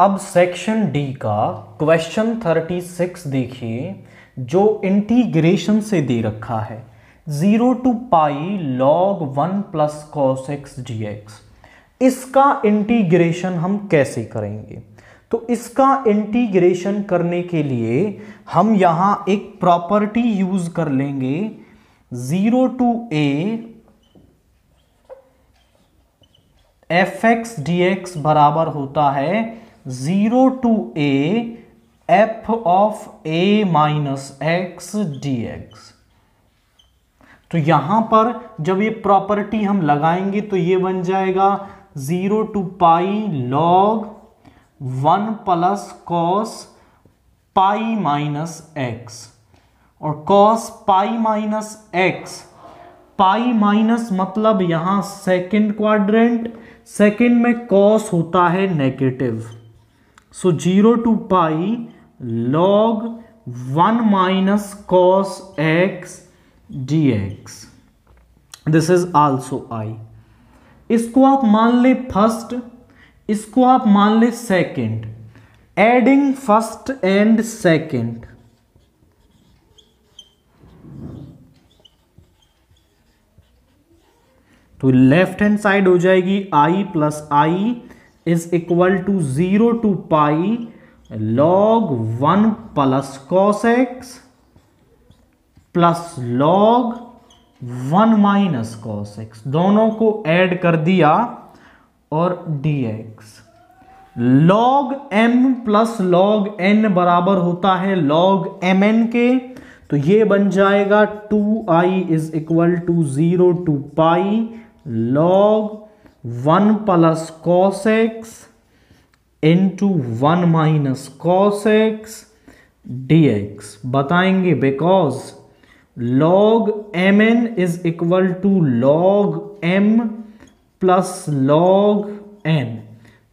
अब section D का question 36 देखिए, जो इंटीग्रेशन से दे रखा है 0 to pi log 1 plus cos x dx। इसका इंटीग्रेशन हम कैसे करेंगे? तो इसका इंटीग्रेशन करने के लिए हम यहाँ एक प्रॉपर्टी यूज कर लेंगे 0 to a f(x dx) बराबर होता है 0 to a f of a minus x dx। तो यहां पर जब ये प्रॉपर्टी हम लगाएंगे तो ये बन जाएगा 0 to pi log 1 plus cos pi minus x, और cos pi minus x, pi minus मतलब यहां सेकंड क्वाड्रेंट, सेकंड में cos होता है negative. So 0 to pi log 1 minus cos x dx, this is also I. इसको आप मान ले फर्स्ट, इसको आप मान ले second, adding first and second, तो लेफ्ट हैंड साइड हो जाएगी i + i = 0 to pi log 1 plus cos x plus log 1 minus cos x, दोनों को ऐड कर दिया और dx। log m plus log n बराबर होता है log mn के, तो ये बन जाएगा 2i = 0 to pi log 1 plus cos x into 1 minus cos x dx। बताएंगे because log mn = log m plus log n,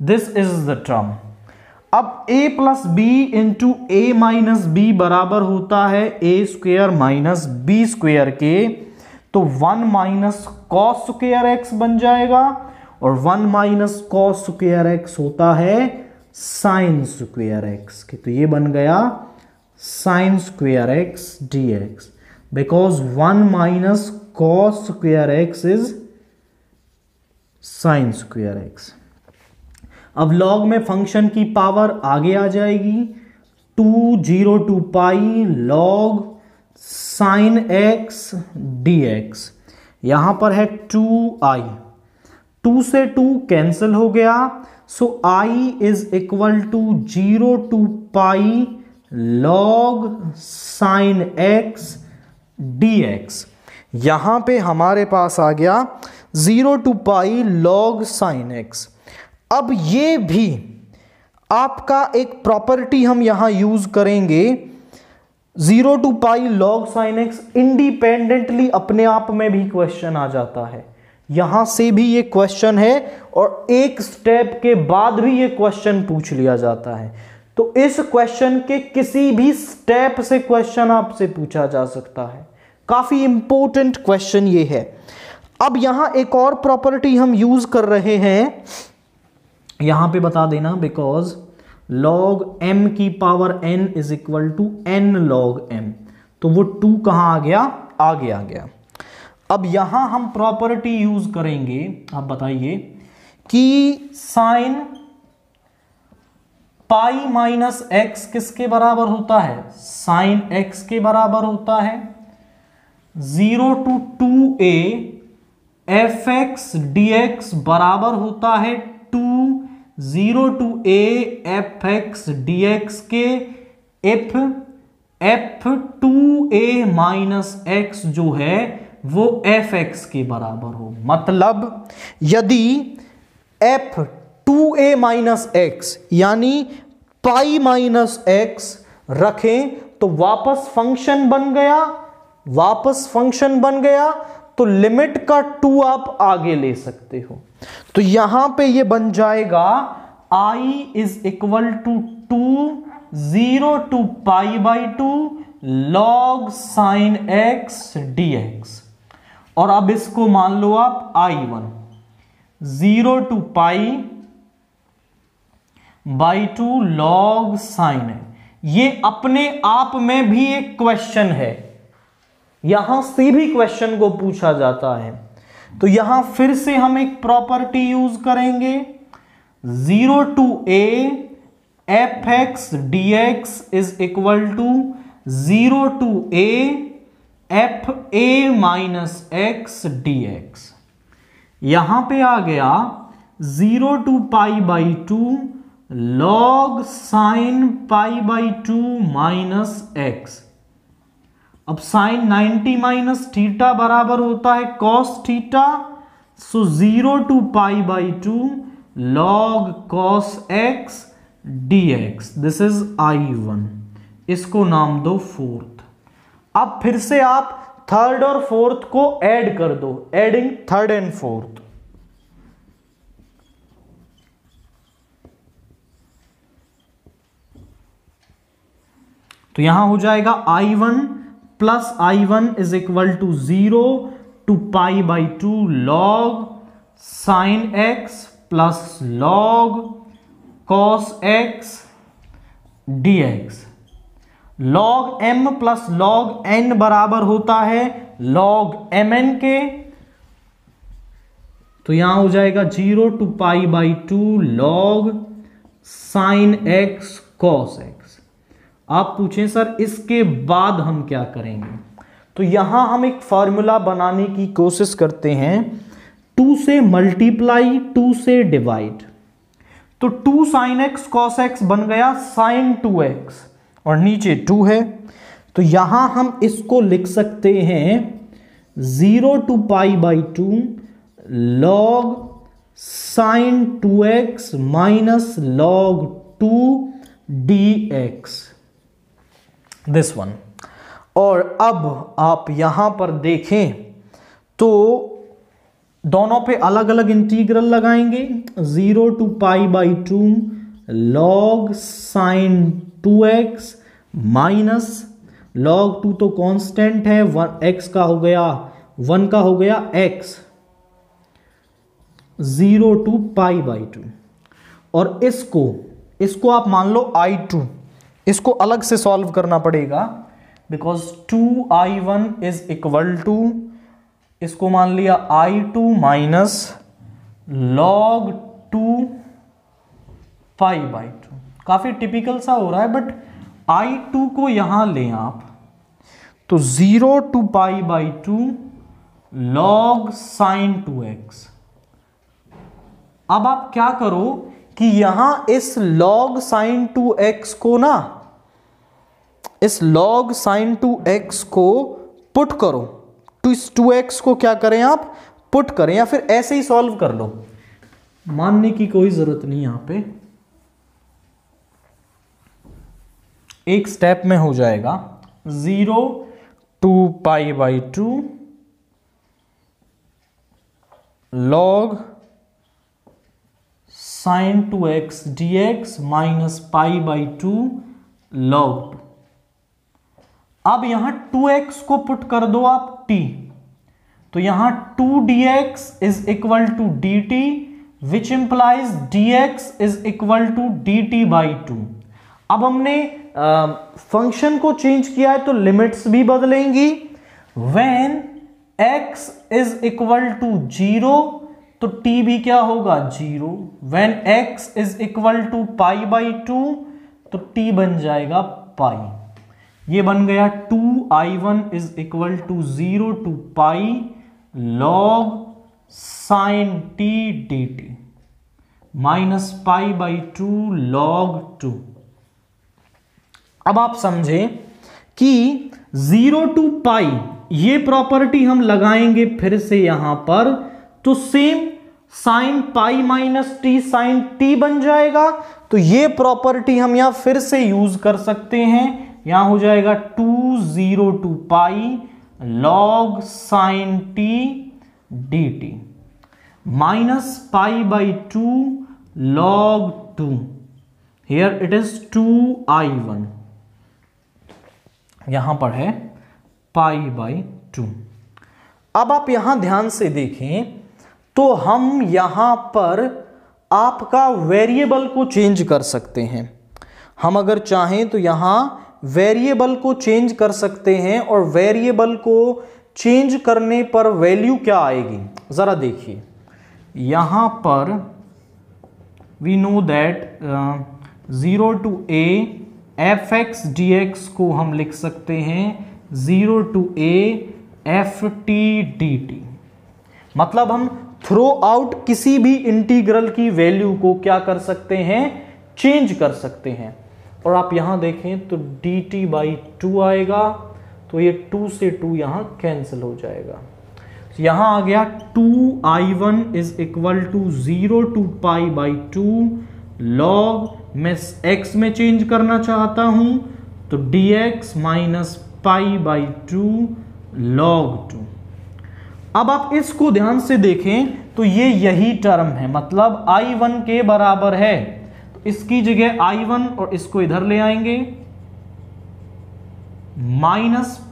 this is the term. अब a + b into a minus b बराबर होता है a² - b² के, तो 1 - cos² x बन जाएगा, और 1 - cos² x होता है sin² x के, तो ये बन गया sin² x dx, because 1 - cos² x इज sin² x। अब लॉग में फंक्शन की पावर आगे आ जाएगी 0 to pi log sin x dx। यहां पर है 2i, 2 से 2 कैंसिल हो गया, so i = 0 to pi log sin x dx। यहां पे हमारे पास आ गया 0 to pi log sin x। अब ये भी आपका एक प्रॉपर्टी हम यहां यूज करेंगे 0 to pi log sin x, independently अपने आप में भी क्वेश्चन आ जाता है, यहां से भी ये क्वेश्चन है और एक स्टेप के बाद भी ये क्वेश्चन पूछ लिया जाता है। तो इस क्वेश्चन के किसी भी स्टेप से क्वेश्चन आपसे पूछा जा सकता है, काफी इंपॉर्टेंट क्वेश्चन ये है। अब यहां एक और प्रॉपर्टी हम यूज कर रहे हैं, यहां पे बता देना बिकॉज log m की power n = n log m, तो वो 2 कहां आ गया? आगे आ गया। अब यहां हम प्रॉपर्टी यूज करेंगे, आप बताइए कि साइन पाई माइनस एक्स किसके बराबर होता है? साइन एक्स के बराबर होता है। 0 to 2a f(x dx) बराबर होता है 0 to a f(x dx) के इफ f2a minus x जो है वो f(x) के बराबर हो। मतलब यदि f2a minus x यानी pi minus x रखें तो वापस फंक्शन बन गया, तो लिमिट का 2 आप आगे ले सकते हो। तो यहां पे ये बन जाएगा i = 0 to pi by 2 log sin x dx। और अब इसको मान लो आप i1, 0 to pi by two log sine है। ये अपने आप में भी एक क्वेश्चन है, यहां से भी क्वेश्चन को पूछा जाता है। तो यहां फिर से हम एक प्रॉपर्टी यूज करेंगे, zero to A F x D x is equal to zero to A F A minus x D x. यहां पर आ गया zero to pi by two log sine pi by two minus x. अब sine 90 minus theta बराबर होता है cos theta, so zero to pi by two log cos x D x, this is I one. इसको नाम दो fourth. अब फिर से आप थर्ड और फोर्थ को ऐड कर दो, एडिंग थर्ड एंड फोर्थ। तो यहां हो जाएगा I one plus I one is equal to zero to pi by two log sine x plus log cos x D x. Log M plus log N बराबर होता है log M N के। तो यहां हो जाएगा zero to pi by two log sine x cos x. आप पूछें सर इसके बाद हम क्या करेंगे, तो यहां हम एक फॉर्मूला बनाने की कोशिश करते हैं, टू से मल्टीप्लाई टू से डिवाइड। तो two sine x cos x बन गया साइन टू एक्स और नीचे टू है। तो यहां हम इसको लिख सकते हैं zero to pi by two log sine two x minus log two D x, this one. और अब आप यहां पर देखें तो दोनों पे अलग अलग इंटीग्रल लगाएंगे, zero to pi by two log sine two x minus log two तो कांस्टेंट है, वन एक्स का हो गया, वन का हो गया x, zero to pi by two. और इसको आप मान लो आई टू, इसको अलग से सॉल्व करना पड़ेगा because 2i1 is equal to, इसको मान लिया i2 minus log 2 pi by two. काफी टिपिकल सा हो रहा है बट i2 को यहां लें आप, तो 0 to pi by two log sine 2x। अब आप क्या करो कि यहां इस log साइन 2x को ना, इस log साइन 2x को पुट करो, तो इस 2x को क्या करें आप पुट करें, या फिर ऐसे ही सॉल्व कर लो, मानने की कोई जरूरत नहीं, यहां पे एक स्टेप में हो जाएगा। Zero to pi by two log sine 2x dx minus pi by two log. अब यहां 2x को पुट कर दो आप t, तो यहां 2dx is equal to d t which implies dx is equal to d t by two. अब हमने फंक्शन को चेंज किया है तो लिमिट्स भी बदलेंगी। When x is equal to zero तो t भी क्या होगा zero, when x is equal to pi by two तो t बन जाएगा पाई। ये बन गया 2i1 is equal to zero to pi log sine t dt minus pi by two log two. अब आप समझे कि जीरो टू पाई ये प्रॉपर्टी हम लगाएंगे फिर से यहां पर, तो same sine pi minus t sine t बन जाएगा। तो ये प्रॉपर्टी हम यहां फिर से यूज कर सकते हैं, यहां हो जाएगा two zero to pi log sine t d t minus pi by two log two, here it is two I one, यहां पर है पाई बाई टू। अब आप यहां ध्यान से देखें तो हम यहां पर आपका वेरिएबल को चेंज कर सकते हैं। हम अगर चाहें तो यहाँ वेरिएबल को चेंज कर सकते हैं और वेरिएबल को चेंज करने पर वैल्यू क्या आएगी ज़रा देखिए। यहाँ पर we know that 0 to a f(x dx) को हम लिख सकते हैं 0 to a f(t dt). मतलब हम थ्रू आउट किसी भी इंटीग्रल की वैल्यू को क्या कर सकते हैं, चेंज कर सकते हैं। और आप यहाँ देखें तो dt/2 आएगा, तो ये 2 से 2 यहाँ कैंसिल हो जाएगा। तो यहाँ आ गया 2i1 = 0 to π/2 log, मैं x में चेंज करना चाहता हूँ तो dx - π/2 log 2। अब आप इसको ध्यान से देखें तो ये यही टर्म है, मतलब i1 के बराबर है। तो इसकी जगह i1 और इसको इधर ले आएंगे -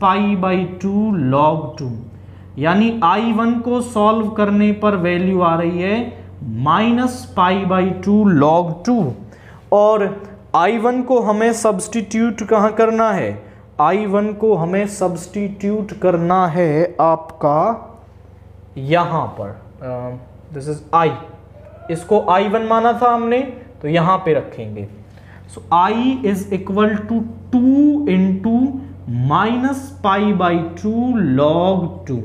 π/2 log 2, यानी i1 को सॉल्व करने पर वैल्यू आ रही है - π/2 log 2। और i1 को हमें सब्सटीट्यूट कहाँ करना है, i1 को हमें सब्सटीट्यूट करना है आपका यहाँ पर, दिस इज i, इसको i1 माना था हमने तो यहाँ पे रखेंगे। सो i = 2 - π/2 log 2,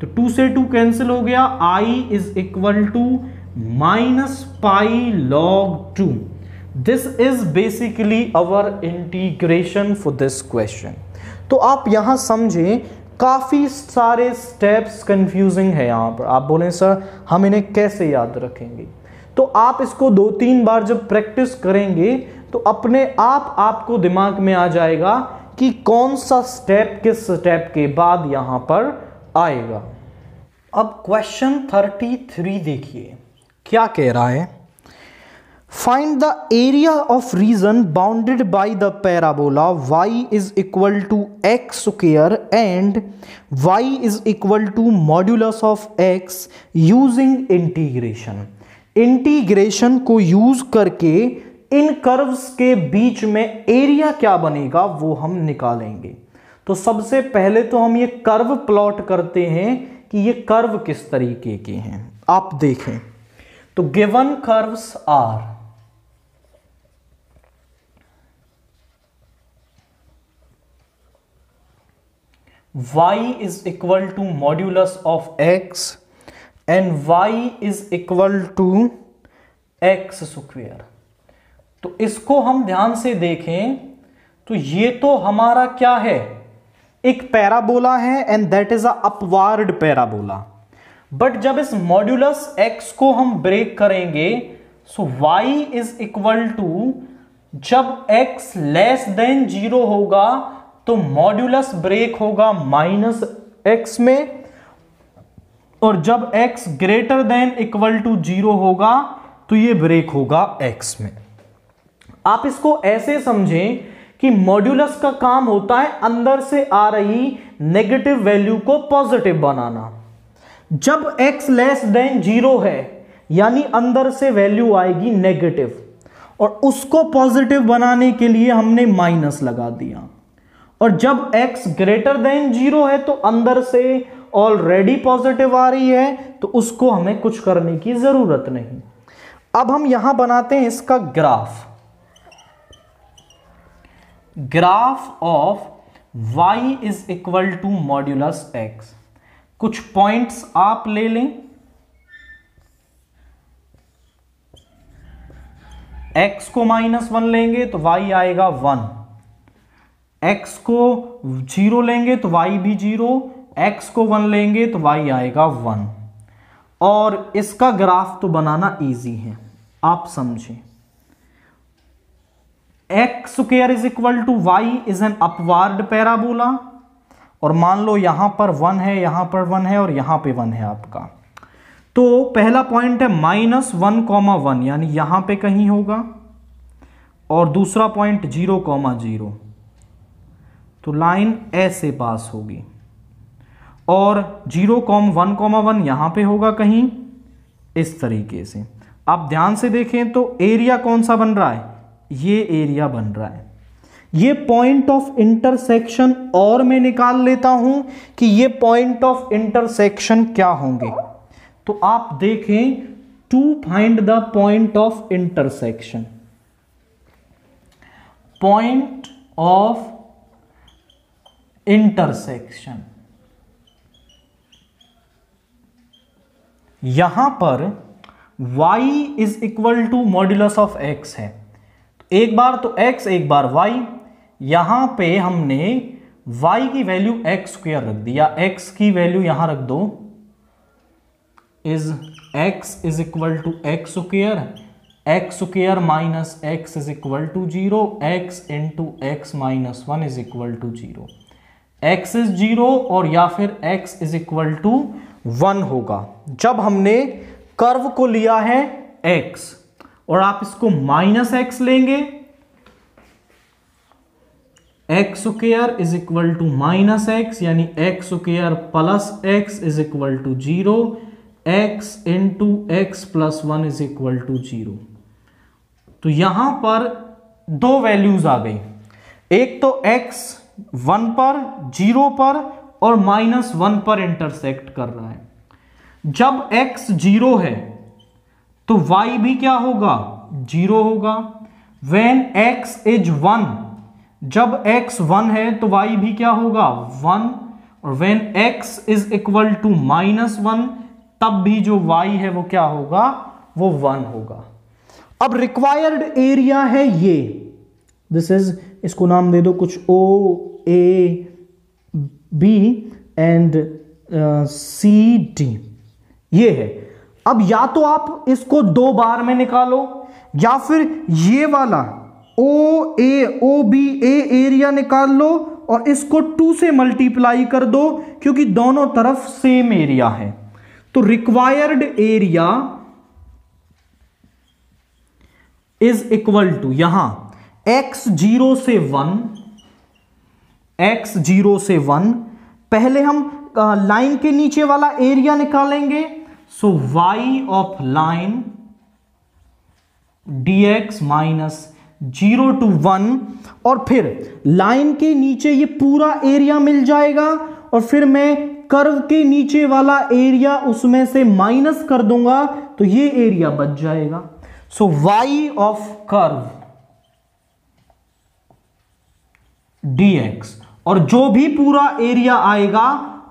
तो 2 से 2 कैंसिल हो गया, i = -π log 2। This is basically our integration for this question. तो आप यहाँ समझें काफ़ी सारे स्टेप्स कंफ्यूजिंग है। यहाँ पर आप बोलें सर हम इन्हें कैसे याद रखेंगे, तो आप इसको 2-3 बार जब प्रैक्टिस करेंगे तो अपने आप आपको दिमाग में आ जाएगा कि कौन सा स्टेप किस स्टेप के बाद यहाँ पर आएगा। अब क्वेश्चन 33 देखिए क्या कह रहा है। Find the area of region bounded by the parabola y = x² and y = modulus of x using integration. Integration को यूज करके इन कर्व्स के बीच में एरिया क्या बनेगा वो हम निकालेंगे। तो सबसे पहले तो हम ये कर्व प्लॉट करते हैं कि ये कर्व किस तरीके के हैं। आप देखें तो given curves are y = modulus of x and y = x²। तो इसको हम ध्यान से देखें तो ये तो हमारा क्या है, एक पैराबोला है and that is a upward parabola. But जब इस मॉड्यूलस x को हम ब्रेक करेंगे सो y = जब x <0 होगा तो मॉड्यूलस ब्रेक होगा -x में, और जब x > 0 होगा तो ये ब्रेक होगा x में। आप इसको ऐसे समझें कि मॉड्यूलस का काम होता है अंदर से आ रही नेगेटिव वैल्यू को पॉजिटिव बनाना। जब x <0 है यानी अंदर से वैल्यू आएगी नेगेटिव, और उसको पॉजिटिव बनाने के लिए हमने माइनस लगा दिया। और जब x <0 है तो अंदर से ऑलरेडी पॉजिटिव आ रही है तो उसको हमें कुछ करने की जरूरत नहीं। अब हम यहां बनाते हैं इसका graph, graph of y = modulus x। कुछ पॉइंट्स आप ले लें, x को -1 लेंगे तो y आएगा 1, x को 0 लेंगे तो y भी 0, x को 1 लेंगे तो y आएगा 1। और इसका ग्राफ तो बनाना इजी है। आप समझें x² = y is an upward parabola, और मान लो यहाँ पर 1 है, यहाँ पर 1 है और यहाँ पे 1 है आपका। तो पहला पॉइंट है -1,1 यानी यहाँ पे कहीं होगा, और दूसरा पॉइंट 0,0 तो लाइन ऐसे पास होगी, और 0,1,1 यहाँ पे होगा कहीं इस तरीके से। आप ध्यान से देखें तो एरिया कौन सा बन रहा है, ये एरिया बन रहा है। ये पॉइंट ऑफ इंटरसेक्शन और मैं निकाल लेता हूं कि ये पॉइंट ऑफ इंटरसेक्शन क्या होंगे, तो आप देखें to find the point of intersection. Point of intersection यहां पर y is equal to modulus of x है, एक बार तो x एक बार y, यहां पे हमने y की वैल्यू x स्क्वायर रख दिया, x की वैल्यू यहां रख दो is x is equal to x square minus x is equal to zero, x into x minus one is equal to zero, x is zero और या फिर x is equal to one होगा। जब हमने curve को लिया है x और आप इसको माइनस एक्स लेंगे, x square is equal to minus x यानी x square plus x is equal to zero, x into x plus one is equal to zero. तो यहां पर दो वैल्यूज आ गई, एक तो x वन पर जीरो पर और माइनस वन पर इंटरसेक्ट कर रहा है। जब x जीरो है तो y भी क्या होगा, जीरो होगा। व्हेन x इज वन, जब x वन है तो y भी क्या होगा, वन। और when x is equal to minus one तब भी जो y है वो क्या होगा, वो वन होगा। अब रिक्वायर्ड एरिया है ये, दिस इज, इसको नाम दे दो कुछ O A B and C D, ये है। अब या तो आप इसको दो बार में निकालो या फिर ये वाला O A O B A area निकाल लो और इसको 2 से मल्टीप्लाई कर दो क्योंकि दोनों तरफ सेम एरिया है। तो required area is equal to यहां एक्स जीरो से वन, एक्स जीरो से वन, पहले हम लाइन के नीचे वाला एरिया निकालेंगे, so y of line dx minus zero to one, और फिर लाइन के नीचे ये पूरा एरिया मिल जाएगा और फिर मैं कर्व के नीचे वाला एरिया उसमें से माइनस कर दूंगा तो ये एरिया बच जाएगा। So y of curve dx, और जो भी पूरा एरिया आएगा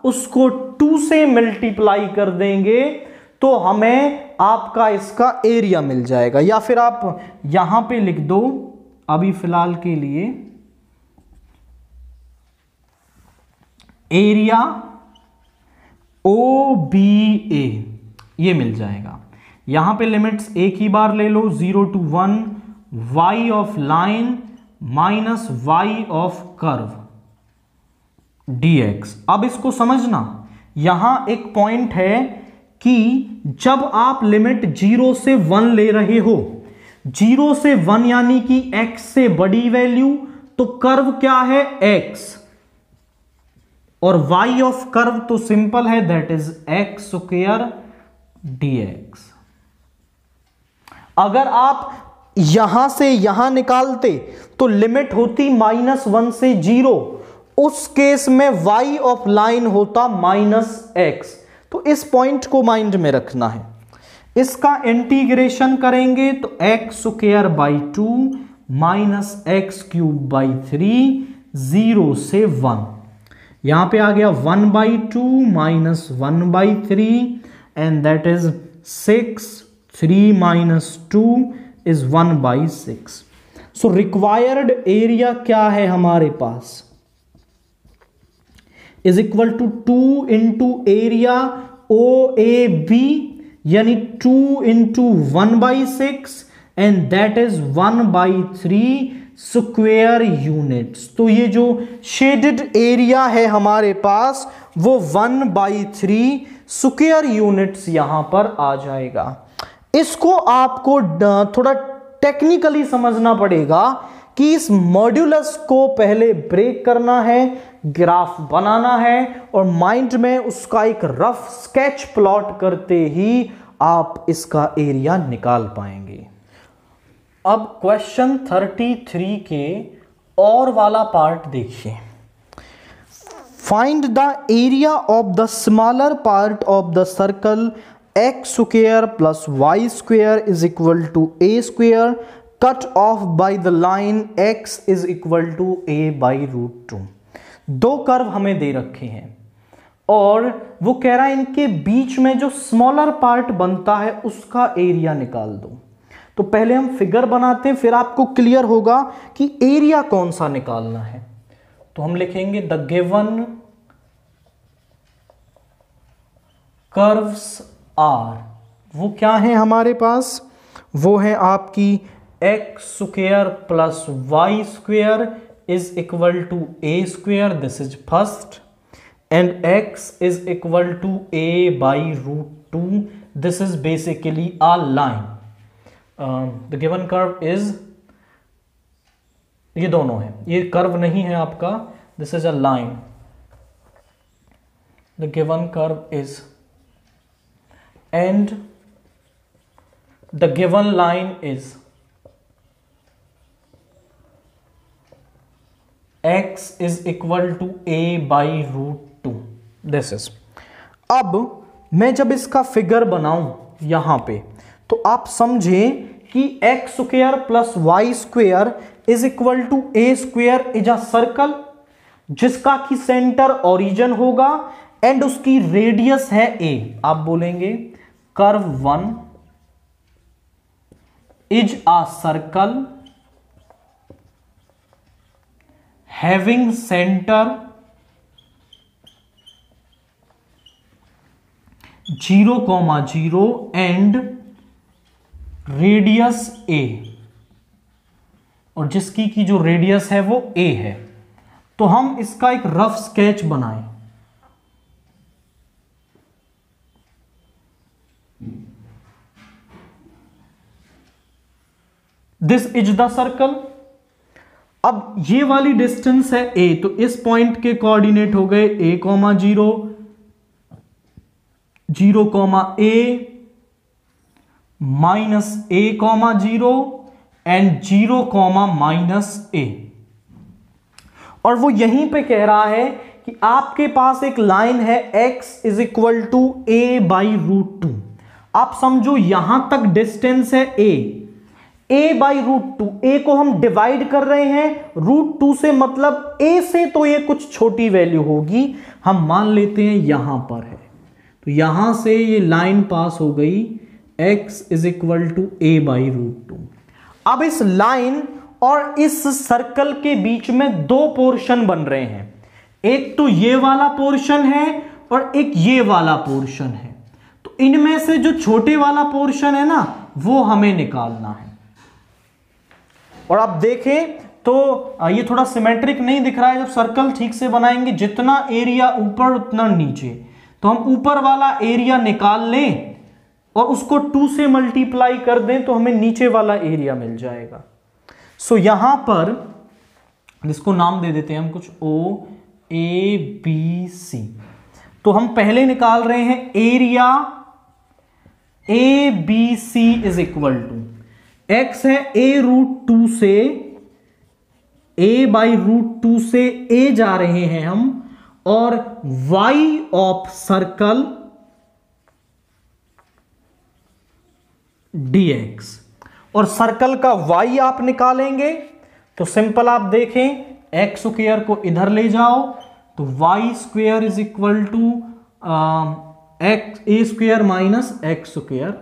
उसको 2 से मल्टीप्लाई कर देंगे तो हमें आपका इसका एरिया मिल जाएगा। या फिर आप यहां पे लिख दो अभी फिलहाल के लिए एरिया ओ बी ए, ये मिल जाएगा। यहां पे लिमिट्स एक ही बार ले लो, zero to one, y of line minus y of curve dx। अब इसको समझना, यहां एक पॉइंट है कि जब आप लिमिट जीरो से वन ले रहे हो, जीरो से वन यानी कि x से बड़ी वैल्यू, तो कर्व क्या है x, और y ऑफ कर्व तो सिंपल है that is x square dx। अगर आप यहां से यहां निकालते तो लिमिट होती माइनस वन से जीरो, उस केस में y ऑफ लाइन होता माइनस एक्स। तो इस पॉइंट को माइंड में रखना है। इसका इंटीग्रेशन करेंगे तो x square by two minus x cube by three, zero से वन, यहां पे आ गया one by two minus one by three and that is six, three minus two is one by six. So required area क्या है हमारे पास, is equal to two into area O A B यानी two into one by six and that is one by three square units. तो ये जो shaded area है हमारे पास वो one by three square units यहां पर आ जाएगा। इसको आपको थोड़ा टेक्निकली समझना पड़ेगा कि इस मॉड्यूलस को पहले ब्रेक करना है, ग्राफ बनाना है और माइंड में उसका एक रफ स्केच प्लॉट करते ही आप इसका एरिया निकाल पाएंगे। अब क्वेश्चन 33 के और वाला पार्ट देखिए। Find the area of the smaller part of the circle x square plus y square is equal to a square cut off by the line x is equal to a by root two. दो curve हमें दे रखे हैं और वो कह रहा है इनके बीच में जो स्मॉलर पार्ट बनता है उसका एरिया निकाल दो। तो पहले हम फिगर बनाते हैं, फिर आपको क्लियर होगा कि एरिया कौन सा निकालना है। तो हम लिखेंगे द गिवन कर्व्स आर, वो क्या है हमारे पास, वो है आपकी x square plus y square is equal to a square, this is first, and x is equal to a by root 2. This is basically a line. The given curve is, ये दोनों है, ये कर्व नहीं है आपका, this is a line. The given curve is and the given line is x is equal to a by root 2. This is. अब मैं जब इसका फिगर बनाऊं यहां पे तो आप समझे कि x square plus y square is equal to a square is a circle जिसका की सेंटर ओरिजिन होगा एंड उसकी रेडियस है ए। आप बोलेंगे curve one is a circle having center 0,0 and radius a, और जिसकी की जो रेडियस है वो a है। तो हम इसका एक रफ स्केच बनाएं। This is the circle. अब ये वाली डिस्टेंस है a, तो इस पॉइंट के कोऑर्डिनेट हो गए (0, 0, a, -a, 0 and 0, -a) और वो यहीं पे कह रहा है कि आपके पास एक लाइन है x is equal to a by root two. आप समझो यहां तक डिस्टेंस है a, a by root two, a को हम डिवाइड कर रहे हैं रूट टू से, मतलब a से तो ये कुछ छोटी वैल्यू होगी, हम मान लेते हैं यहां पर है। तो यहां से ये लाइन पास हो गई x is equal to a by root two. अब इस लाइन और इस सर्कल के बीच में दो पोर्शन बन रहे हैं, एक तो ये वाला पोर्शन है और एक ये वाला पोर्शन है। तो इनमें से जो छोटे वाला पोर्शन है ना वो हमें निकालना है। और आप देखें तो ये थोड़ा सिमेट्रिक नहीं दिख रहा है, जब सर्कल ठीक से बनाएंगे जितना एरिया ऊपर उतना नीचे। तो हम ऊपर वाला एरिया निकाल लें और उसको 2 से मल्टीप्लाई कर दें तो हमें नीचे वाला एरिया मिल जाएगा। सो यहां पर इसको नाम दे देते हैं हम कुछ O A B C। तो हम पहले निकाल रहे हैं area A B C is equal to x है a रूट टू से, a बाई रूट टू से a जा रहे हैं हम, और y ऑफ सर्कल dx, और सर्कल का y आप निकालेंगे तो सिंपल आप देखें x स्क्वायर को इधर ले जाओ तो y square is equal to x a square minus x square,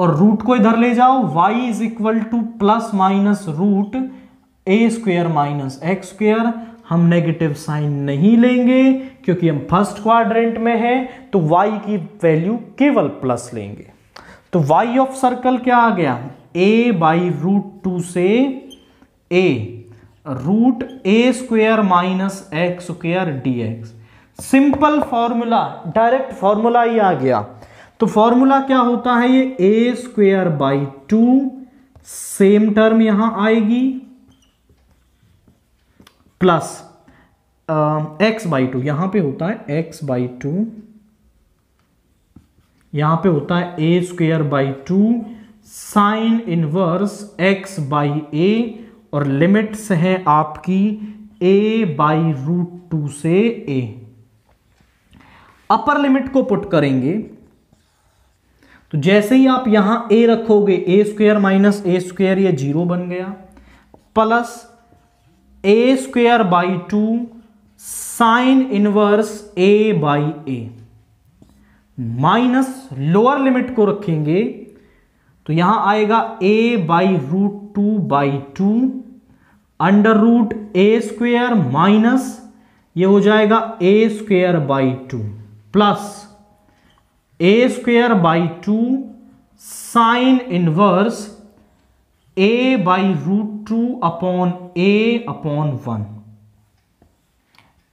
और रूट को इधर ले जाओ y is equal to plus minus root a square minus x square. हम नेगेटिव साइन नहीं लेंगे क्योंकि हम फर्स्ट क्वाड्रेंट में हैं, तो y की वैल्यू केवल प्लस लेंगे। तो y ऑफ सर्कल क्या आ गया, a बाई रूट टू से a root a square minus x square dx। Simple formula, direct formula ही आ गया। तो फॉर्मूला क्या होता है, ये a square by two, same term यहां आएगी, प्लस एक्स बाई टू, यहां पे होता है एक्स बाई टू यहाँ पे होता है a square by 2 sine inverse x by a और लिमिट्स हैं आपकी ए बाई रूट 2 से ए। अपर लिमिट को पुट करेंगे तो जैसे ही आप यहां ए रखोगे a square minus a square ये जीरो बन गया plus a square by 2 sine inverse a by a minus lower limit को रखेंगे तो यहां आएगा a by root 2 by 2 under root a square minus ये हो जाएगा a square by 2 plus a square by 2 sine inverse a by root 2 upon a upon 1।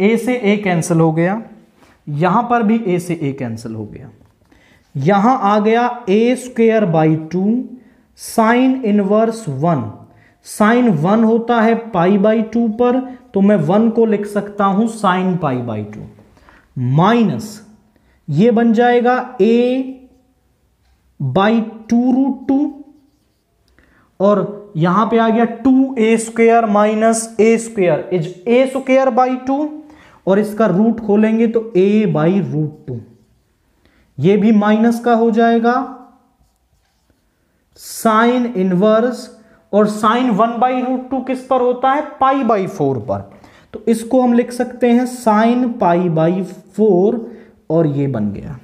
A से a cancel हो गया, यहां पर भी ए से ए कैंसिल हो गया, यहां आ गया a square by 2 sine inverse 1। Sine 1 होता है पाई बाई 2 पर तो मैं 1 को लिख सकता हूं साइन पाई बाई 2 माइनस ये बन जाएगा ए बाई 2 रूट 2 और यहां पे आ गया 2a square minus a square is a square by 2 और इसका रूट खोलेंगे तो a बाई रूट 2 ये भी माइनस का हो जाएगा साइन इनवर्स और साइन 1 बाई रूट 2 किस पर होता है पाई बाई 4 पर तो इसको हम लिख सकते हैं साइन पाई बाई 4 और ये बन गया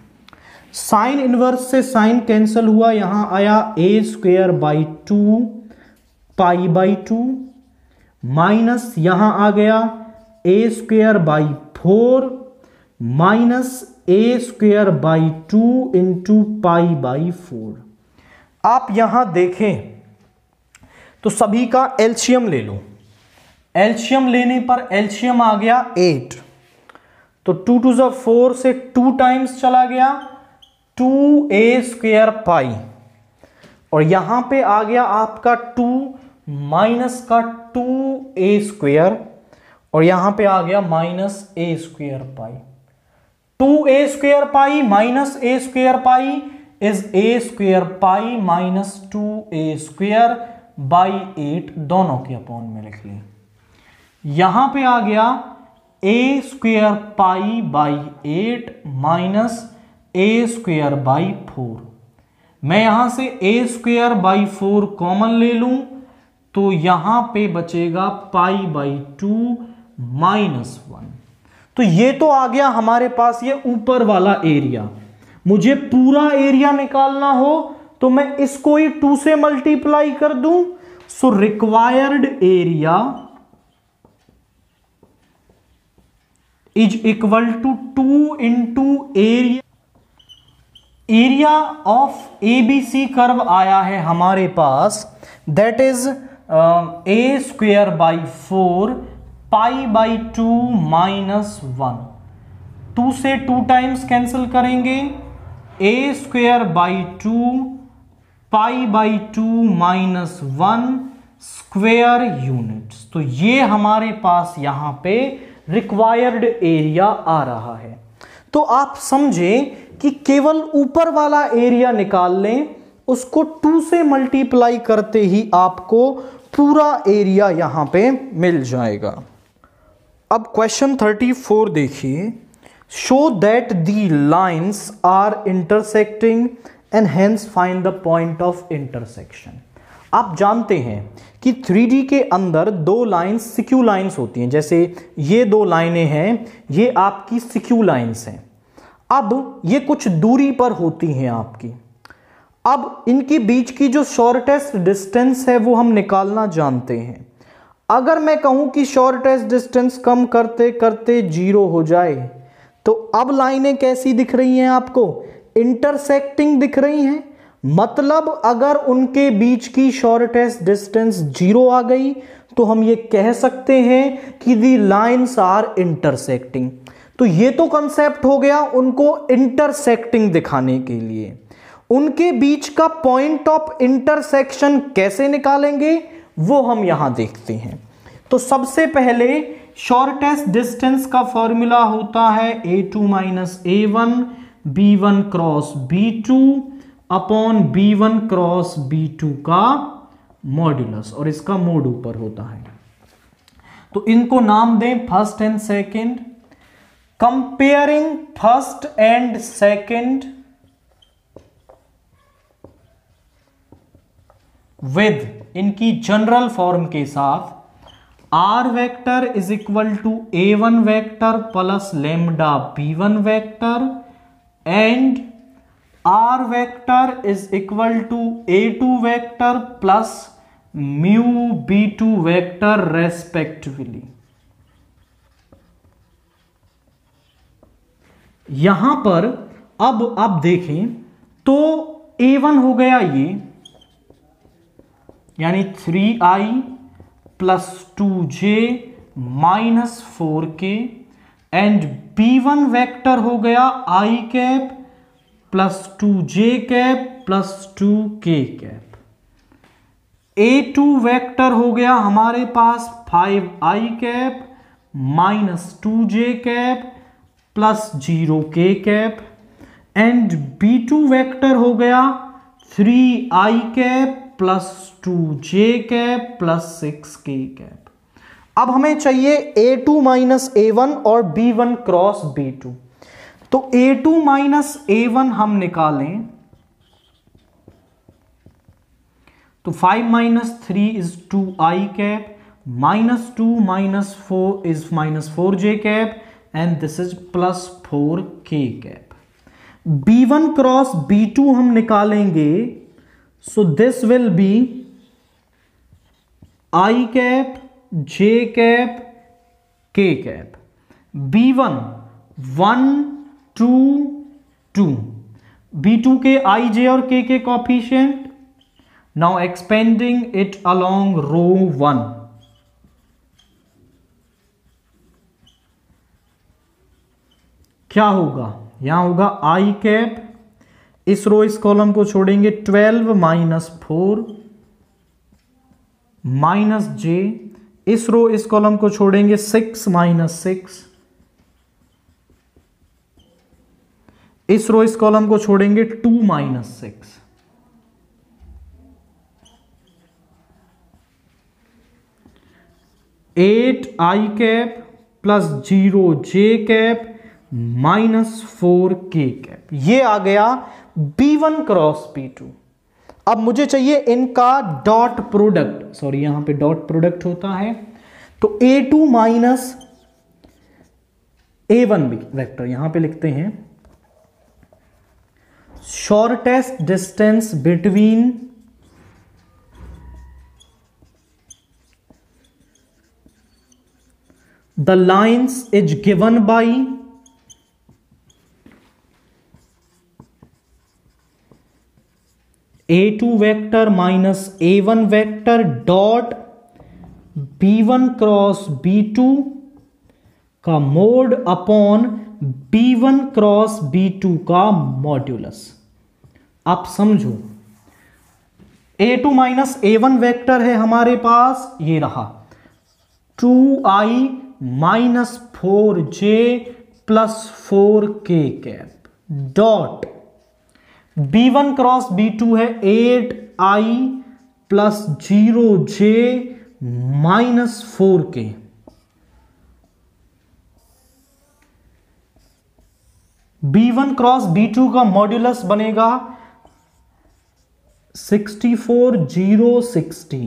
साइन इनवर्स से साइन कैंसिल हुआ यहां आया a square by 2 pi by 2 minus यहां आ गया a square by 4 minus a square by 2 into pi by 4। आप यहां देखें तो सभी का एलसीएम ले लो, एलसीएम लेने पर एलसीएम आ गया 8 तो 2 to the 4 से 2 टाइम्स चला गया 2a स्क्वेयर पाई और यहां पे आ गया आपका 2 माइनस का 2a स्क्वेयर और यहां पे आ गया minus a square pi. 2a square pi minus a square pi is a square pi minus 2a square by 8 दोनों के अपॉन में लिख लें। यहां पे आ गया a square pi by 8 minus a square by 4। मैं यहां से a स्क्वेयर बाई 4 कॉमन ले लूं तो यहां पे बचेगा पाई बाई 2 माइनस 1। तो ये तो आ गया हमारे पास ये ऊपर वाला एरिया। मुझे पूरा एरिया निकालना हो तो मैं इसको ही 2 से मल्टीप्लाई कर दूं so required area is equal to 2 into area. Area of ABC curve आया है हमारे पास that is a square by 4 pi by 2 minus 1। 2 से 2 टाइम्स कैंसिल करेंगे a square by 2 pi by 2 minus 1 square units. तो ये हमारे पास यहाँ पे रिक्वायर्ड एरिया आ रहा है। तो आप समझे कि केवल ऊपर वाला एरिया निकाल लें उसको 2 से मल्टीप्लाई करते ही आपको पूरा एरिया यहां पे मिल जाएगा। अब क्वेश्चन 34 देखिए show that the lines are intersecting and hence find the point of intersection. आप जानते हैं कि 3D के अंदर दो लाइन्स सिक्यू लाइन्स होती हैं, जैसे ये दो लाइनें हैं ये आपकी सिक्यू लाइन्स हैं। अब ये कुछ दूरी पर होती हैं आपकी। अब इनके बीच की जो शॉर्टेस्ट डिस्टेंस है वो हम निकालना जानते हैं। अगर मैं कहूं कि शॉर्टेस्ट डिस्टेंस कम करते करते जीरो हो जाए तो अब लाइनें कैसी दिख रही हैं आपको इंटरसेक्टिंग दिख रही हैं। मतलब अगर उनके बीच की शॉर्टेस्ट डिस्टेंस जीरो आ गई तो हम ये कह सकते हैं कि दी लाइन्स आर इंटरसेक्टिंग। तो ये तो कंसेप्ट हो गया उनको इंटरसेक्टिंग दिखाने के लिए। उनके बीच का पॉइंट ऑफ इंटरसेक्शन कैसे निकालेंगे वो हम यहां देखते हैं। तो सबसे पहले शॉर्टेस्ट डिस्टेंस का फॉर्मूला होता है a2 minus a one b1 cross b2 upon b1 cross b2 का मॉड्यूलस, और इसका मोड ऊपर होता है। तो इनको नाम दें first and second. Comparing first and second with इनकी जनरल फॉर्म के साथ r vector is equal to a1 vector plus lambda b1 vector and r vector is equal to a2 vector plus mu b2 vector respectively. यहां पर अब आप देखें तो a1 हो गया ये, यानी 3i plus 2j minus 4k and b1 vector हो गया i cap plus 2j cap plus 2k cap. a2 vector हो गया हमारे पास 5i cap minus 2j cap plus 0k cap and b2 vector हो गया 3i cap plus 2j cap plus 6k cap. अब हमें चाहिए a2 माइनस a1 और b1 क्रॉस b2। तो a2 माइनस a1 हम निकालें तो 5 minus 3 is 2i cap minus 2 minus 4 is minus 4j cap and this is plus 4k cap. b1 cross b2 हम निकालेंगे so this will be i cap j cap k cap b1 1 2 2 b2 के i j और k के coefficient now expanding it along row 1 क्या होगा, यहां होगा i cap, इस रो इस कॉलम को छोड़ेंगे 12 माइनस 4 माइनस जे, इस रो इस कॉलम को छोड़ेंगे 6 माइनस 6, इस रो इस कॉलम को छोड़ेंगे 2 minus 6, eight i cap plus 0 j cap minus 4k cap. ये आ गया b1 क्रॉस b2। अब मुझे चाहिए इनका डॉट प्रोडक्ट, सॉरी यहां पे डॉट प्रोडक्ट होता है, तो a2 माइनस a1 वेक्टर यहां पे लिखते हैं shortest distance between the lines is given by a2 vector minus a1 vector dot b1 cross b2 का mod upon b1 cross b2 का मॉड्यूलस। आप समझो a2 माइनस a1 वेक्टर है हमारे पास, ये रहा 2i minus 4j plus 4k cap dot b1 cross b2 है 8i plus 0j minus 4k। b1 cross b2 का मॉड्यूलस बनेगा 64 0 16,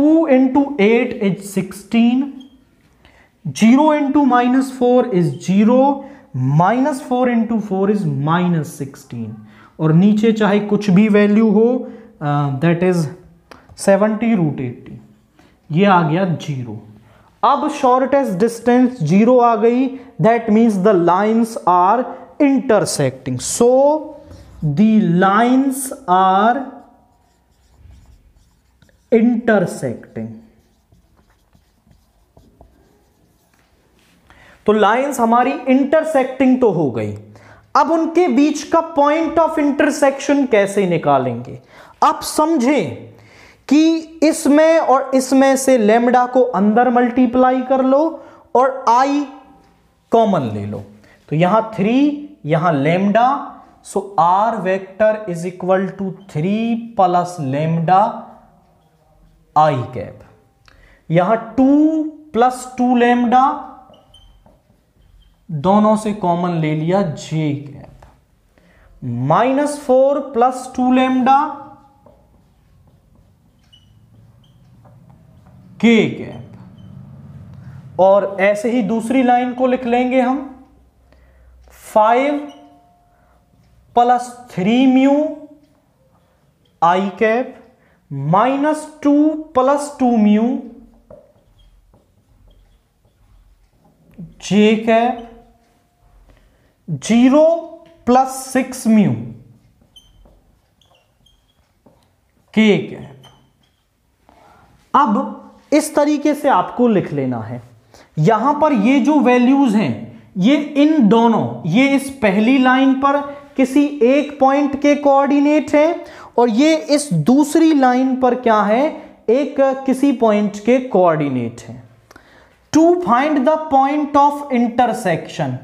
2 into 8 is 16, 0 into minus 4 is 0, minus 4 into 4 is minus 16, और नीचे चाहे कुछ भी वैल्यू हो दैट इज 70 रूट 80। ये आ गया 0। अब शॉर्टेस्ट डिस्टेंस 0 आ गई, that means the lines are intersecting, so the lines are intersecting. तो लाइंस हमारी इंटरसेक्टिंग तो हो गई, अब उनके बीच का पॉइंट ऑफ इंटरसेक्शन कैसे निकालेंगे। आप समझें कि इसमें और इसमें से लैम्डा को अंदर मल्टीप्लाई कर लो और i कॉमन ले लो, तो यहां 3 यहां lambda, so r vector is equal to 3 plus lambda i cap. यहां 2 प्लस 2 लेमडा दोनों से कॉमन ले लिया j cap, minus 4 plus 2 lambda k cap. और ऐसे ही दूसरी लाइन को लिख लेंगे हम 5 plus 3 mu i cap minus 2 plus 2 mu j cap, 0 plus 6 mu k cap. अब इस तरीके से आपको लिख लेना है। यहां पर ये जो वैल्यूज हैं ये इन दोनों, ये इस पहली लाइन पर किसी एक पॉइंट के कोऑर्डिनेट है और ये इस दूसरी लाइन पर क्या है, एक किसी पॉइंट के कोऑर्डिनेट है। To find the point of intersection,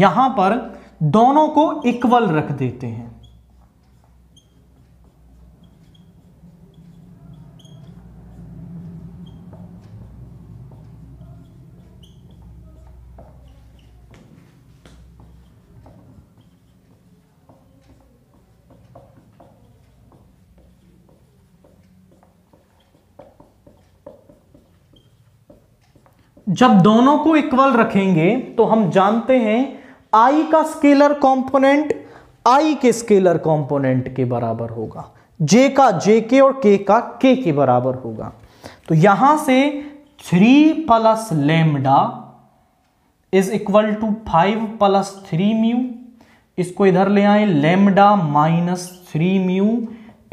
यहां पर दोनों को इक्वल रख देते हैं। जब दोनों को इक्वल रखेंगे तो हम जानते हैं आई का स्केलर कंपोनेंट आई के स्केलर कंपोनेंट के बराबर होगा, जे का जे के और के का के बराबर होगा। तो यहां से 3 plus lambda is equal to 5 plus 3 mu, इसको इधर ले आए, lambda minus 3 mu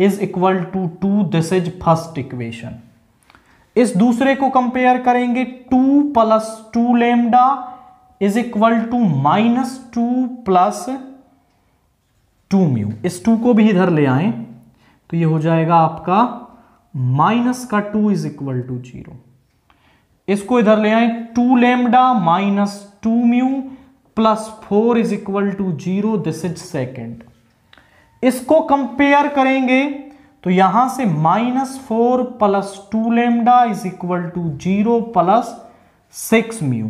is equal to 2, this is first equation. इस दूसरे को कंपेयर करेंगे 2 plus 2 lambda is equal to minus 2 plus 2 mu, इस 2 को भी इधर ले आए तो ये हो जाएगा आपका माइनस का 2 इज इक्वल टू 0। इसको इधर ले आए 2 lambda minus 2 mu plus 4 is equal to 0, this is second. इसको कंपेयर करेंगे तो यहां से minus 4 plus 2 lambda is equal to 0 plus 6 mu,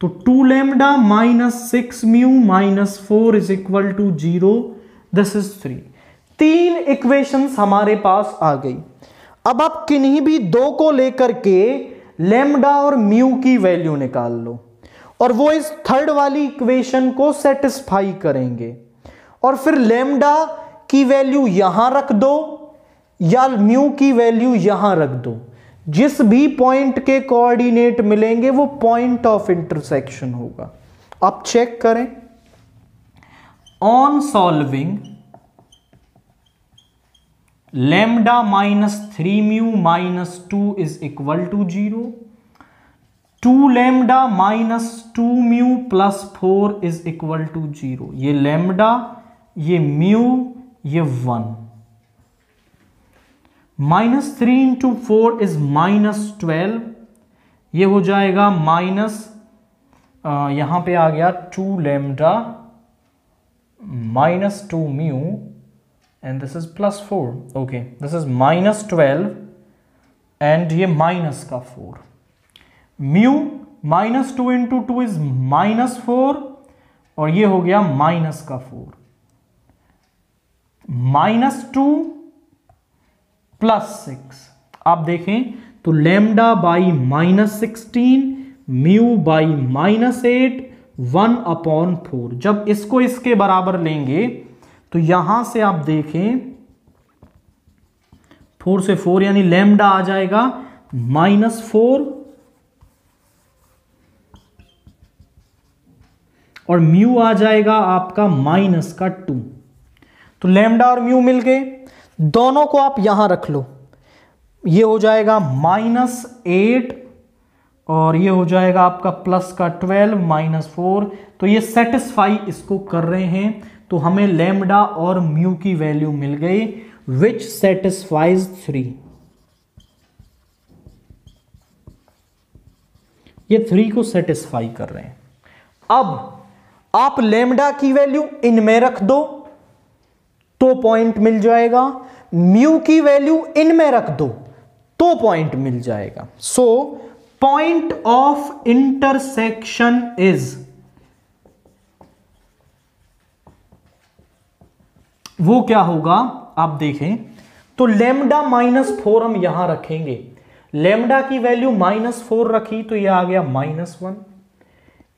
तो 2 lambda minus 6 mu minus 4 is equal to 0, this is 3। 3 equations हमारे पास आ गई। अब आप किन्हीं भी दो को लेकर के लेमडा और म्यू की वैल्यू निकाल लो और वो इस थर्ड वाली इक्वेशन को सेटिस्फाई करेंगे, और फिर लेमडा की वैल्यू यहां रख दो या म्यू की वैल्यू यहां रख दो, जिस भी पॉइंट के कोऑर्डिनेट मिलेंगे वो पॉइंट ऑफ इंटरसेक्शन होगा। आप चेक करें, on solving lambda minus 3 mu minus 2 is equal to 0, 2 lambda minus 2 mu plus 4 is equal to 0, ये लेमडा, ये म्यू, ये 1, माइनस 3 इंटू 4 इज माइनस 12, ये हो जाएगा माइनस, यहां पे आ गया 2 lambda minus 2 mu and this is plus 4, okay, this is minus 12 and ये माइनस का 4, mu minus 2 into 2 is minus 4 और ये हो गया माइनस का 4, माइनस 2 प्लस 6। आप देखें तो lambda by minus 16, mu by minus 8, 1/4। जब इसको इसके बराबर लेंगे तो यहां से आप देखें 4 से 4 यानी लेमडा आ जाएगा माइनस 4 और म्यू आ जाएगा आपका माइनस का 2। तो लेमडा और म्यू मिल गए, दोनों को आप यहां रख लो, ये हो जाएगा माइनस 8 और ये हो जाएगा आपका प्लस का 12 माइनस 4, तो ये सेटिस्फाई इसको कर रहे हैं। तो हमें लेमडा और म्यू की वैल्यू मिल गई। which satisfies 3। ये 3 को सेटिस्फाई कर रहे हैं। अब आप लेमडा की वैल्यू इनमें रख दो तो पॉइंट मिल जाएगा, म्यू की वैल्यू इनमें रख दो तो पॉइंट मिल जाएगा। So point of intersection is, वो क्या होगा आप देखें तो लेमडा -4 हम यहां रखेंगे। लेमडा की वैल्यू -4 रखी तो यह आ गया -1,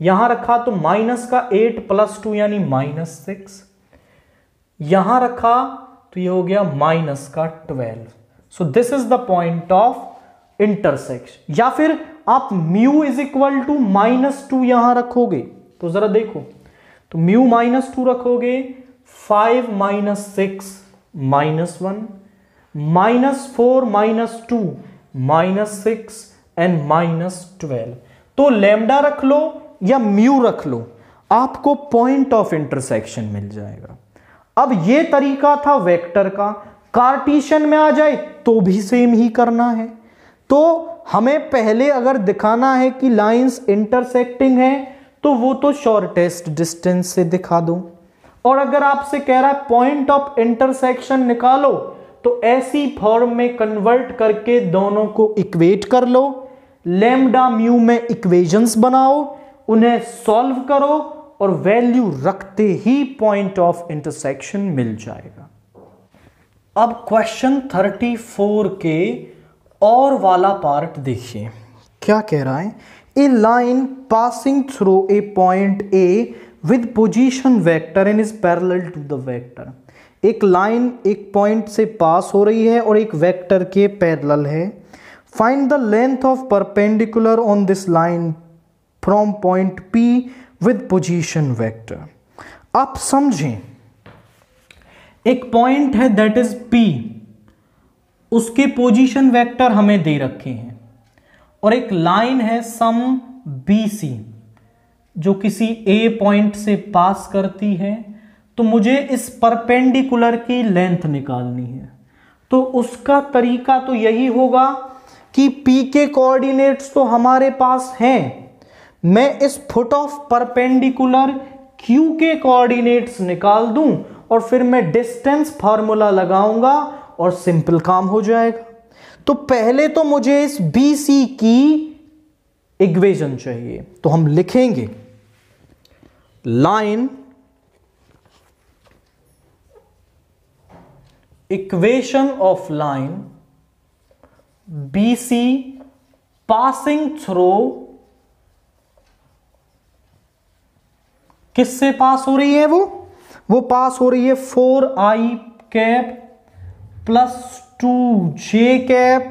यहां रखा तो माइनस का 8 प्लस 2 यानी -6, यहां रखा तो यह हो गया माइनस का 12। So this is the point of intersection. या फिर आप म्यू इज इक्वल टू -2 यहां रखोगे तो जरा देखो, तो म्यू -2 रखोगे, 5 - 6 -1, -4 - 2 -6 एंड -12। तो लैम्डा रख लो या म्यू रख लो, आपको पॉइंट ऑफ इंटरसेक्शन मिल जाएगा। अब ये तरीका था वेक्टर का, कार्टेशियन में आ जाए तो भी सेम ही करना है। तो हमें पहले अगर दिखाना है कि लाइंस इंटरसेक्टिंग है तो वो तो शॉर्टेस्ट डिस्टेंस से दिखा दो, और अगर आपसे कह रहा है पॉइंट ऑफ इंटरसेक्शन निकालो तो ऐसी फॉर्म में कन्वर्ट करके दोनों को इक्वेट कर लो, लैम्डा म्यू में इक्वेशंस बनाओ, उन्हें सॉल्व करो और वैल्यू रखते ही पॉइंट ऑफ इंटरसेक्शन मिल जाएगा। अब क्वेश्चन 34 के और वाला पार्ट देखिए, क्या कह रहा है, a line passing through a point A with position vector and is parallel to the vector. एक लाइन एक पॉइंट से पास हो रही है और एक वेक्टर के पैरेलल है। Find the length of perpendicular on this line from point P with position vector. आप समझें, एक पॉइंट है दैट इज पी, उसके पोजीशन वेक्टर हमें दे रखे हैं, और एक लाइन है सम बी सी जो किसी ए पॉइंट से पास करती है। तो मुझे इस परपेंडिकुलर की लेंथ निकालनी है, तो उसका तरीका तो यही होगा कि पी के कोऑर्डिनेट्स तो हमारे पास हैं, मैं इस फुट ऑफ परपेंडिकुलर क्यू के कोऑर्डिनेट्स निकाल दूं और फिर मैं डिस्टेंस फार्मूला लगाऊंगा और सिंपल काम हो जाएगा। तो पहले तो मुझे इस बी सी की इक्वेशन चाहिए, तो हम लिखेंगे line equation of line B C passing through, किससे पास हो रही है, वो पास हो रही है 4i cap + 2j cap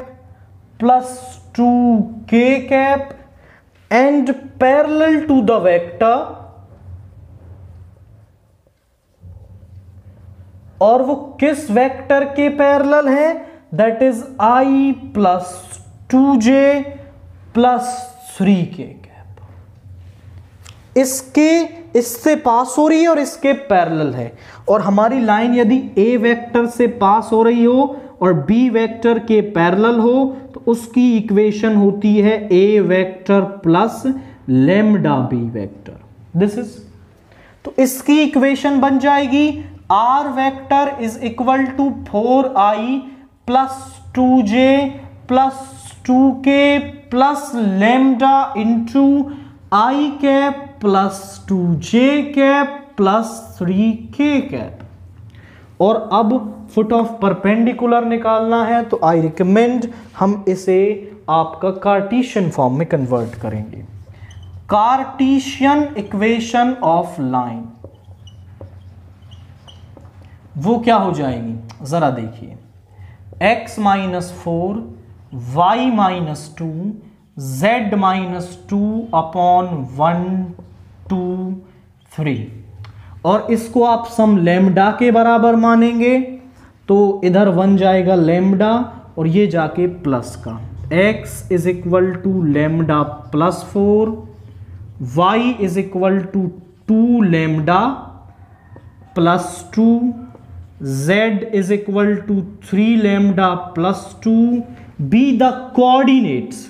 + 2k cap and parallel to the vector, और वो किस वेक्टर के पैरेलल है, that is i + 2j + 3k cap. इससे पास हो रही है और इसके पैरेलल है, और हमारी लाइन यदि a वेक्टर से पास हो रही हो और b वेक्टर के पैरेलल हो तो उसकी इक्वेशन होती है a vector plus lambda b vector. This is, तो इसकी इक्वेशन बन जाएगी r vector is equal to 4i + 2j + 2k + lambda into i cap + 2j cap + 3k cap. और अब फुट ऑफ परपेंडिकुलर निकालना है तो आई रिकमेंड हम इसे आपका कार्टेशियन फॉर्म में कन्वर्ट करेंगे। कार्टेशियन इक्वेशन ऑफ लाइन वो क्या हो जाएगी जरा देखिए, x - 4 y - 2 z - 2 upon 1, 2, 3। और इसको आप सम लैम्डा के बराबर मानेंगे तो इधर 1 जाएगा लैम्डा और ये जाके प्लस का, x = λ + 4, y = 2λ + 2 z is equal to 3 lambda plus 2, be the coordinates।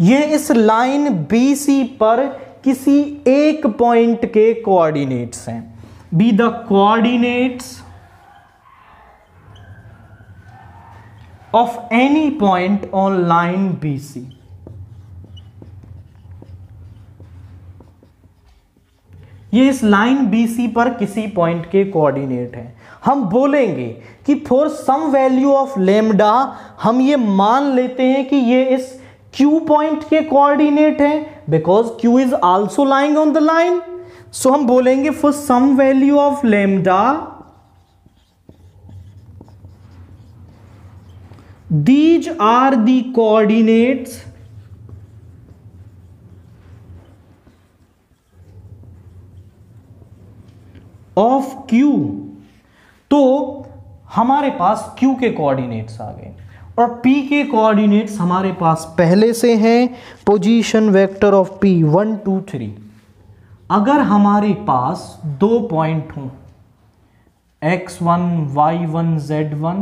ये इस लाइन बी सी पर किसी एक पॉइंट के कोऑर्डिनेट्स हैं। Be the coordinates of any point on line B C. ये इस लाइन बी सी पर किसी पॉइंट के कोऑर्डिनेट हैं। हम बोलेंगे कि for some value of lambda हम ये मान लेते हैं कि ये इस Q पॉइंट के कोऑर्डिनेट हैं, because Q is also lying on the line. So हम बोलेंगे for some value of lambda these are the coordinates of Q। तो हमारे पास Q के कोऑर्डिनेट्स आ गए और P के कोऑर्डिनेट्स हमारे पास पहले से हैं। Position vector of P 1 2 3। अगर हमारे पास दो पॉइंट हों x1 y1 z1,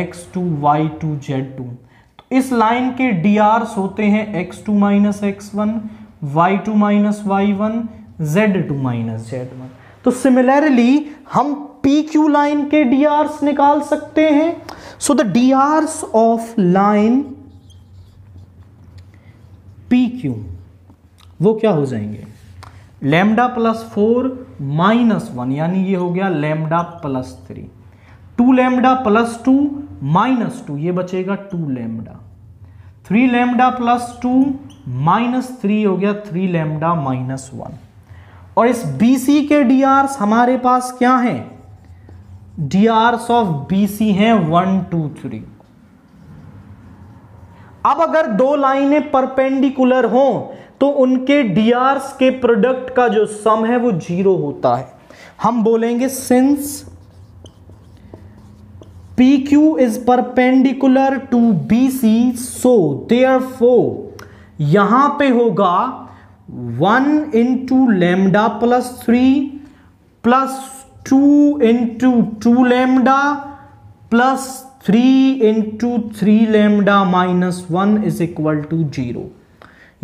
x2 y2 z2, तो इस लाइन के drs होते हैं x2 minus x1 y2 minus y1, z2 minus z1। तो सिमिलरली हम PQ लाइन के drs निकाल सकते हैं। So the drs of line PQ वो क्या हो जाएंगे? λ + 4 - 1, यानी ये हो गया λ + 3, 2 λ + 2 - 2, ये बचेगा 2 लैम्डा, 3 λ + 2 - 3 हो गया 3 λ - 1। और इस BC के drs हमारे पास क्या हैं? drs ऑफ BC हैं 1 2 3। अब अगर दो लाइनें परपेंडिकुलर हों तो उनके drs के प्रोडक्ट का जो सम है वो 0 होता है। हम बोलेंगे since PQ is perpendicular to BC, so therefore यहां पे होगा 1 into lambda plus 3 plus 2 into 2 lambda plus 3 into 3 lambda minus 1 is equal to 0।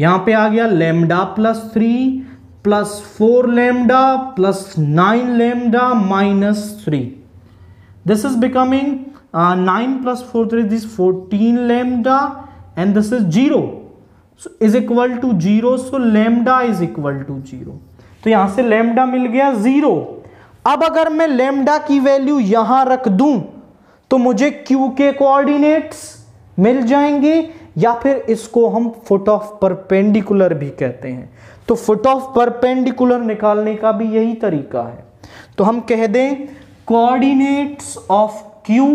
यहाँ पे आ गया λ + 3 + 4 lambda + 9 lambda minus 3। This is becoming 9 + 4 3, this 14 lambda, and this is 0 is equal to 0। So lambda is equal to 0, तो यहां से lambda मिल गया 0। अब अगर मैं लैम्डा की वैल्यू यहां रख दूं तो मुझे Q के कोऑर्डिनेट्स मिल जाएंगे, या फिर इसको हम फुट ऑफ परपेंडिकुलर भी कहते हैं। तो फुट ऑफ परपेंडिकुलर निकालने का भी यही तरीका है। तो हम कह दें coordinates of Q,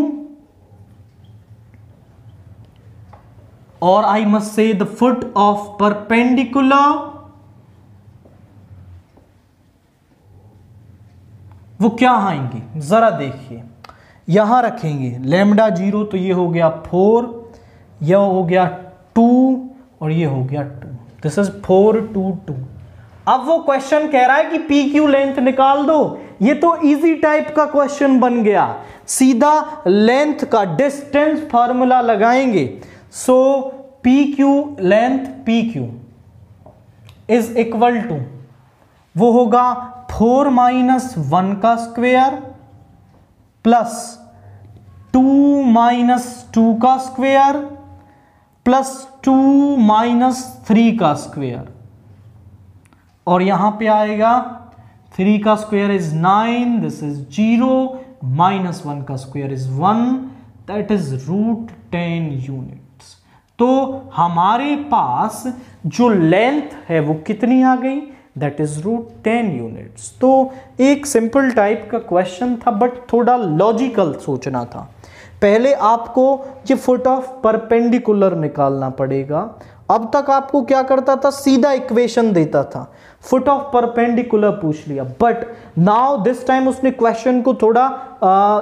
or I must say the foot of perpendicular, वो क्या आएंगे जरा देखिए। यहां रखेंगे λ 0, तो ये हो गया 4, यह हो गया 2 और ये हो गया 2। This is 4 2 2। अब वो क्वेश्चन कह रहा है कि PQ लेंथ निकाल दो। ये तो इजी टाइप का क्वेश्चन बन गया, सीधा लेंथ का डिस्टेंस फार्मूला लगाएंगे। So PQ length PQ is equal to वो होगा 4 - 1 का स्क्वायर + 2 - 2 का स्क्वायर + 2 - 3 का स्क्वायर, और यहां पे आएगा 3 का स्क्वायर इज 9, दिस इज 0, -1 का square is 1, that is √10 unit. तो हमारे पास जो लेंथ है वो कितनी आ गई? That is √10 units. तो एक सिंपल टाइप का क्वेश्चन था, बट थोड़ा लॉजिकल सोचना था। पहले आपको ये फुट ऑफ परपेंडिकुलर निकालना पड़ेगा। अब तक आपको क्या करता था? सीधा इक्वेशन देता था, फुट ऑफ परपेंडिकुलर पूछ लिया। बट नाउ दिस टाइम उसने क्वेश्चन को थोड़ा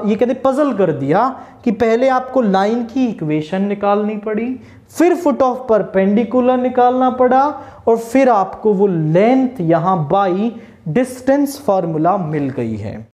ये कहते पजल कर दिया कि पहले आपको लाइन की इक्वेशन निकालनी पड़ी, फिर फुट ऑफ परपेंडिकुलर निकालना पड़ा, और फिर आपको वो लेंथ यहां बाई डिस्टेंस फार्मूला मिल गई है।